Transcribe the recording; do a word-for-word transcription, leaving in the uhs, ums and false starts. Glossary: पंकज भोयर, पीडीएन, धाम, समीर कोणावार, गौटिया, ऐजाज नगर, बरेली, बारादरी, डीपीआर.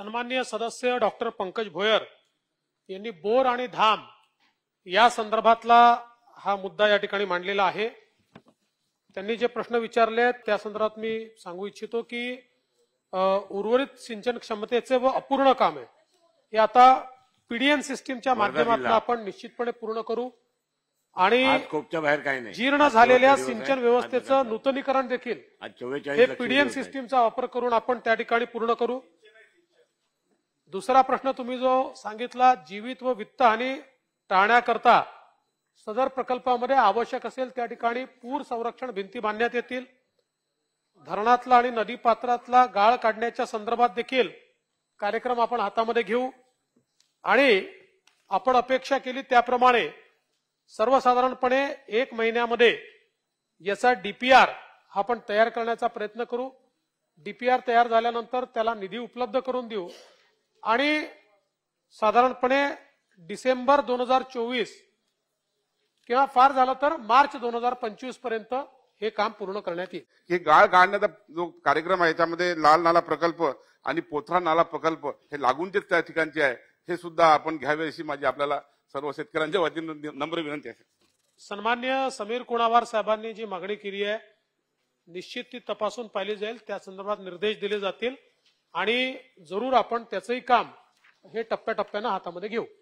सन्मान्य सदस्य डॉक्टर पंकज भोयर यांनी बोर आणि धाम या संदर्भातला हा मुद्दा या ठिकाणी मांडलेला आहे। त्यांनी जे प्रश्न विचारले त्या संदर्भात मी सांगू इच्छितो की उर्वरित सिंचन क्षमतेचे व अपूर्ण कामे हे आता पीडीएन सिस्टीमच्या माध्यमातून आपण निश्चितपणे पूर्ण करू आणि जीर्ण झालेल्या सिंचन व्यवस्थेचं नूतनीकरण देखील हे पीडीएन सिस्टीमचा वापर करून आपण त्या ठिकाणी पूर्ण करू। दुसरा प्रश्न तुम्ही जो सांगितला जीवित व वित्त हानी टाळण्याकरता सदर प्रकल्पामध्ये आवश्यक असेल त्या ठिकाणी पूर संरक्षण भिंती बांधण्यात येतील। धरणातला आणि नदी पात्रातला गाळ काढण्याच्या संदर्भात देखील कार्यक्रम आपण हातामध्ये घेऊ आणि आपण अपेक्षा केली त्याप्रमाणे सर्वसाधारणपणे एक महिन्यामध्ये याचा डीपीआर आपण तयार करण्याचा प्रयत्न करू। डीपीआर तयार झाल्यानंतर त्याला निधी उपलब्ध करून देऊ आणि साधारणपणे डिसेंबर दोन हजार चोवीस किंवा फार झालं तर मार्च दोन हजार पंचवीस पर्यंत हे काम पूर्ण करण्यात येईल। हे गाळ काढण्याचा जो कार्यक्रम आहे त्यामध्ये लाल नाला प्रकल्प आणि पोथरा नाला प्रकल्प हे लागून जे त्या ठिकाणचे आहे हे सुद्धा आपण घ्यावे अशी माझी आपल्याला सर्व शेतकऱ्यांच्या वतीने नम्र विनंती आहे। सन्मान्य समीर कोणावार साहेबांनी जी मागणी केली आहे निश्चित ती तपासून पाहिली जाईल, त्या संदर्भात निर्देश दिले जातील आणि जरूर आपण त्याचंही काम हे टप्प्याटप्प्यानं हातामध्ये घेऊ।